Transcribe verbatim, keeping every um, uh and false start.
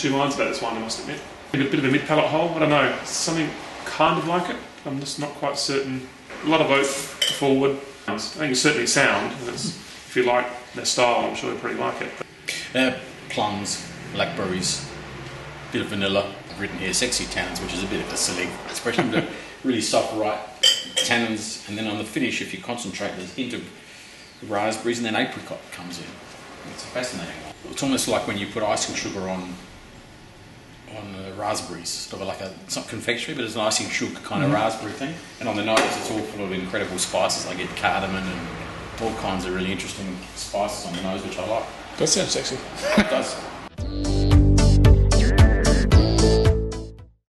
two minds about this one, I must admit. A bit of a mid-palate hole, I don't know, something kind of like it. I'm just not quite certain. A lot of oath forward. I think it's certainly sound. And it's, if you like their style, I'm sure you'll pretty like it. Uh, plums, blackberries, a bit of vanilla. I've written here sexy tannins, which is a bit of a silly expression, but really soft, right tannins. And then on the finish, if you concentrate, there's a hint of raspberries, and then apricot comes in. It's fascinating. It's almost like when you put icing sugar on on uh, raspberries, sort of like a, it's not confectionery, but it's an icing sugar kind of mm-hmm. raspberry thing. And on the nose, it's all full of incredible spices. I get cardamom and all kinds of really interesting spices on the nose, which I like. That sounds sexy. It does.